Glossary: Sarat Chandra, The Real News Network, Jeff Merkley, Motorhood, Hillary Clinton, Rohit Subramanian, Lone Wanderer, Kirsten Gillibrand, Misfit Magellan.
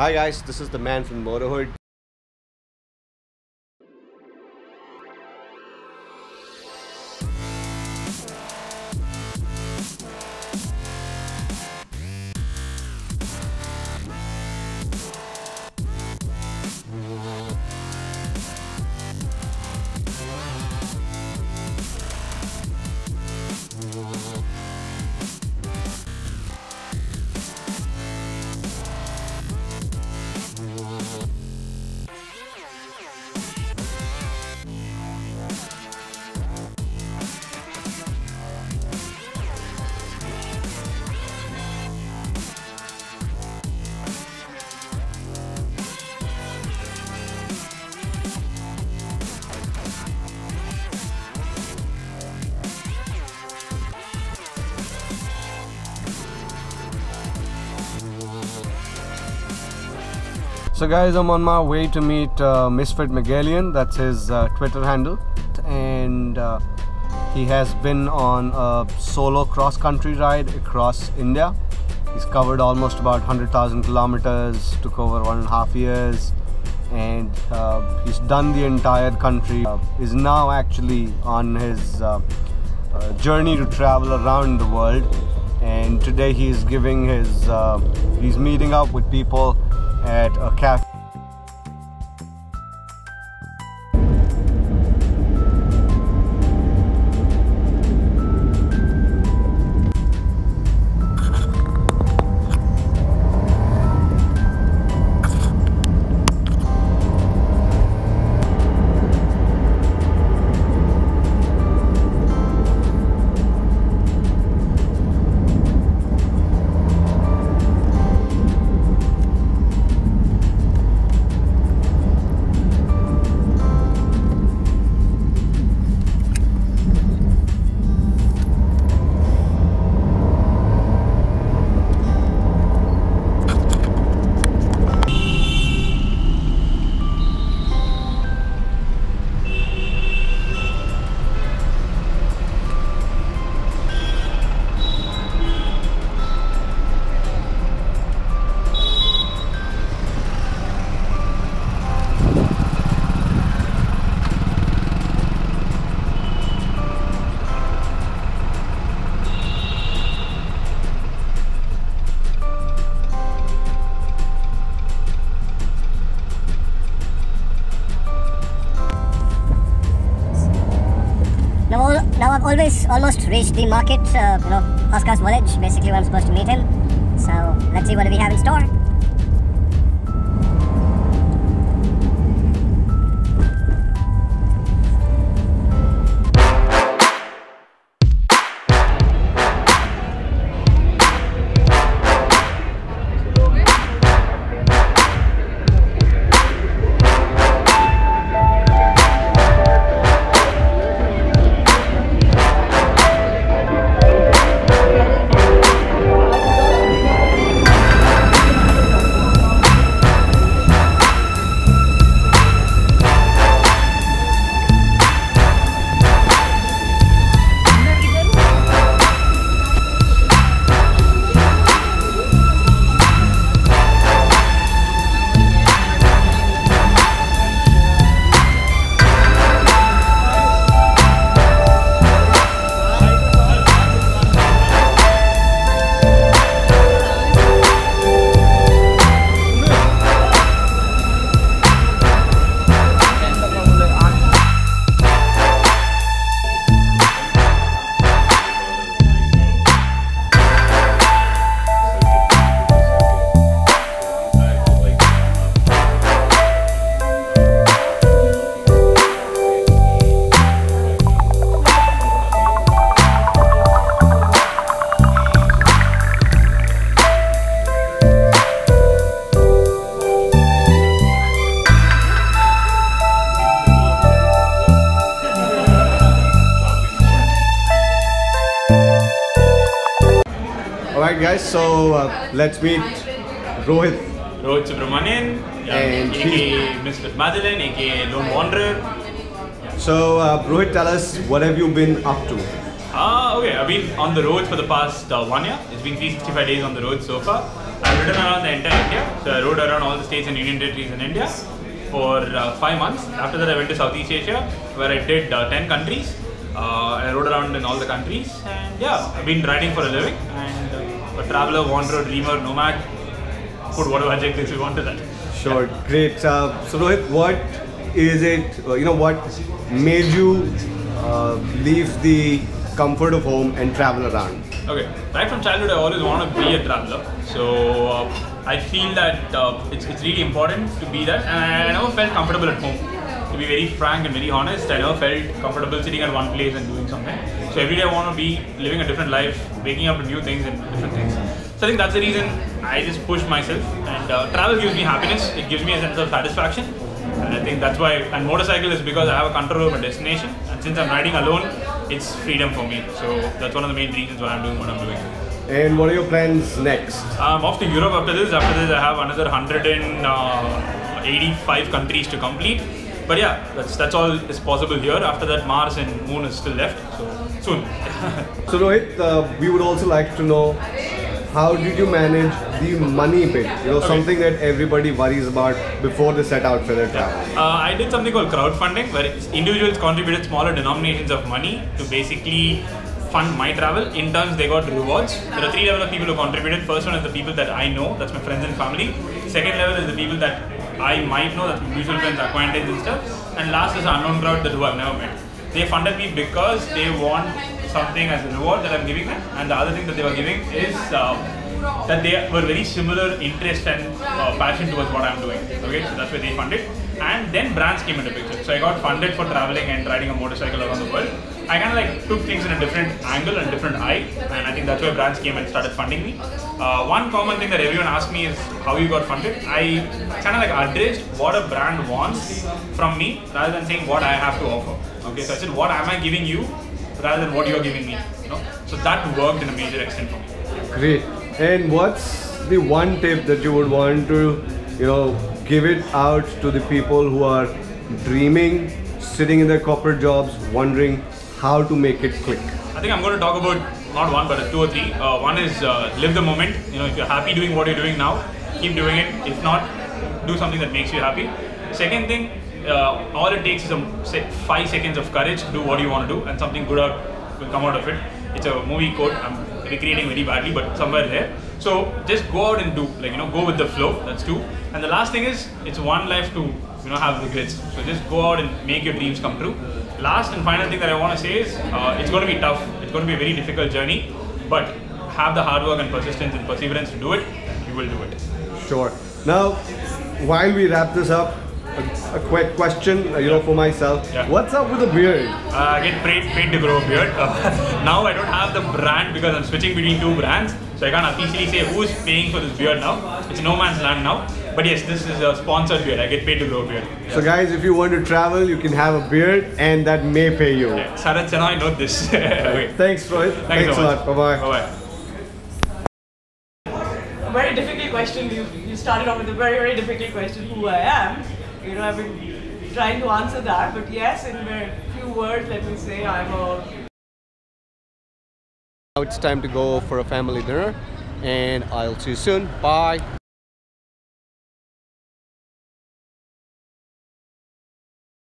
Hi guys, this is the man from Motorhood. So guys, I'm on my way to meet Misfit Magellan, that's his Twitter handle, and he has been on a solo cross-country ride across India. He's covered almost about 100,000 kilometers, took over 1.5 years, and he's done the entire country, is now actually on his journey to travel around the world. And today he is giving his, he's meeting up with people at a cafe. Now I've almost reached the market, Oscar's village, basically where I'm supposed to meet him. So let's see what we have in store. Alright guys, so let's meet Rohit. Rohit Subramanian, aka Misfit Magellan, aka Lone Wanderer. Yeah. So Rohit, tell us, what have you been up to? Okay, I've been on the road for the past 1 year. It's been 365 days on the road so far. I have ridden around the entire India. So I rode around all the states and union territories in India for 5 months. After that I went to Southeast Asia where I did 10 countries. I rode around in all the countries and yeah, I've been riding for a living and a traveler, wanderer, dreamer, nomad, put whatever adjectives we want to that. Sure, yeah. Great. So Rohit, what is it, what made you leave the comfort of home and travel around? Okay, right from childhood I always want to be a traveler. So I feel that it's really important to be that, and I never felt comfortable at home. To be very frank and very honest, I never felt comfortable sitting at one place and doing something. So every day I want to be living a different life, waking up to new things and different things. So I think that's the reason I just push myself, and travel gives me happiness, it gives me a sense of satisfaction, and I think that's why, and motorcycle is because I have a control over my destination, and since I'm riding alone, it's freedom for me. So that's one of the main reasons why I'm doing what I'm doing. And what are your plans next? I'm off to Europe after this. After this I have another 185 countries to complete. But yeah, that's all is possible here. After that, Mars and Moon is still left, so soon. So Rohit, we would also like to know, how did you manage the money bit? Something that everybody worries about before they set out for their travel. Yeah. I did something called crowdfunding, where individuals contributed smaller denominations of money to basically fund my travel. In turn, they got rewards. There are 3 levels of people who contributed. First one is the people that I know, that's my friends and family. Second level is the people that I might know, that's my mutual friends, acquaintances and stuff. And last is unknown crowd that who I've never met. They funded me because they want something as a reward that I'm giving them, and the other thing that they were giving is that they were very similar interest and passion towards what I'm doing. Okay, so that's where they funded. And then brands came into picture. So I got funded for traveling and riding a motorcycle around the world. I kind of took things in a different angle and different eye, and I think that's where brands came and started funding me. One common thing that everyone asks me is how you got funded. I kind of addressed what a brand wants from me rather than saying what I have to offer. Okay, so I said what am I giving you rather than what you are giving me. So that worked in a major extent for me. Great. And what's the one tip that you would want to give it out to the people who are dreaming, sitting in their corporate jobs, wondering how to make it click? I think I'm going to talk about not one but 2 or 3. One is live the moment. If you're happy doing what you're doing now, keep doing it. If not, do something that makes you happy. Second thing, all it takes is 5 seconds of courage to do what you want to do, and something good will come out of it. It's a movie quote. I'm recreating very badly, but somewhere there. So just go out and do, go with the flow. That's 2. And the last thing is, it's one life to have regrets. So just go out and make your dreams come true. Last and final thing that I want to say is, it's going to be tough. It's going to be a very difficult journey, but have the hard work and persistence and perseverance to do it. You will do it. Sure. Now, while we wrap this up, a quick question, for myself. Yeah. What's up with the beard? I get paid to grow a beard. Now I don't have the brand because I'm switching between 2 brands. So I can't officially say who's paying for this beard now. It's no man's land now. But yes, this is a sponsored beard. I get paid to grow a beard. Yeah. So guys, if you want to travel, you can have a beard and that may pay you. Yeah. Sarat Chandra, I know this. Okay. Thanks, Rohit. Thanks so much. Bye-bye. Very difficult question. You started off with a very, very difficult question, who I am. I've been trying to answer that, but yes, in a few words, let me say Now it's time to go for a family dinner, and I'll see you soon. Bye.